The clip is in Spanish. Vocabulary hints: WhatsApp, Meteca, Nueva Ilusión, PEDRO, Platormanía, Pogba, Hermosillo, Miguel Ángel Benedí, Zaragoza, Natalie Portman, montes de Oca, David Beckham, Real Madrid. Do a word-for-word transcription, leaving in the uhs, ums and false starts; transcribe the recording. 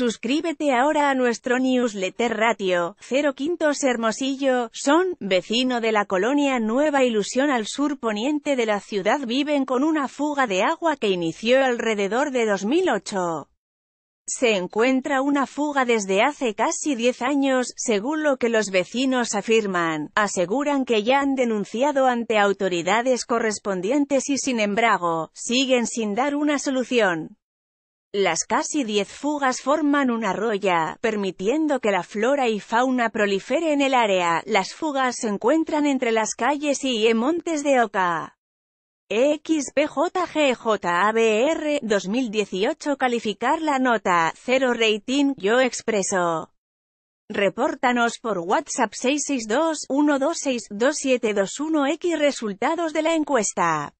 Suscríbete ahora a nuestro newsletter ratio, cero quintos Hermosillo, son, vecino de la colonia Nueva Ilusión al sur poniente de la ciudad viven con una fuga de agua que inició alrededor de dos mil ocho. Se encuentra una fuga desde hace casi diez años, según lo que los vecinos afirman, aseguran que ya han denunciado ante autoridades correspondientes y sin embargo, siguen sin dar una solución. Las casi diez fugas forman una roya, permitiendo que la flora y fauna prolifere en el área. Las fugas se encuentran entre las calles y en Montes de Oca. equis pe jota ge jota a be erre, dos mil dieciocho calificar la nota, cero rating, yo expreso. Repórtanos por WhatsApp seis seis dos, uno dos seis, dos siete dos uno equis resultados de la encuesta.